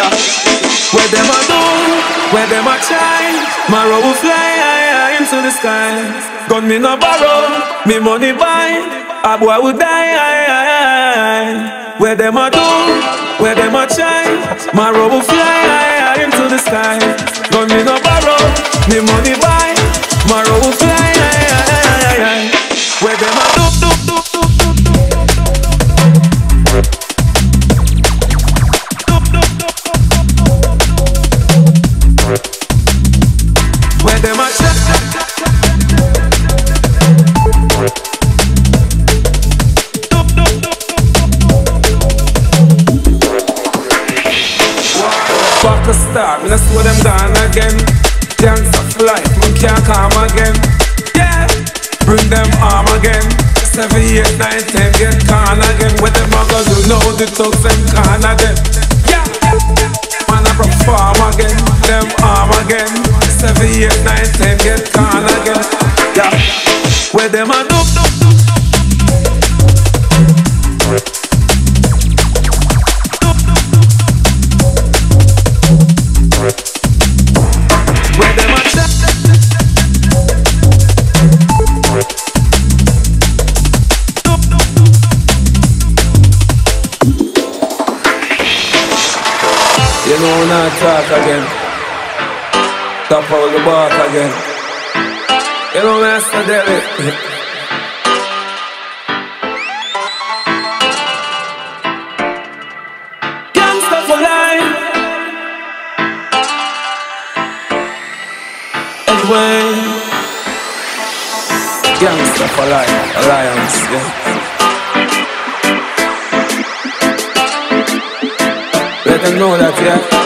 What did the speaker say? yeah. Weh dem a do, weh dem a try, marrow will fly high, high into the sky. Gun me no borrow, me money buy, a boy will die, high, high, high. Weh dem a do, weh dem a try, marrow will fly high, high into the sky. Gun me no borrow, me money buy, marrow will fly high, high, high, high. Weh dem a do, do, do, do. Back to start, me no slow them down again. Gangsta for life, me can't calm again. Yeah, bring them arm again. 7, 8, 9, 10, get gone again. Weh dem a do, you know the thugs them gone again. Yeah, man I perform again, them arm again. 7, 8, 9, 10, get gone again. Yeah, weh dem a do. You know not talk again, top out the bark again. You know that's the deli. Gangsta for life. Anyway, gangsta for life, alliance, yeah. Let them know that, yeah.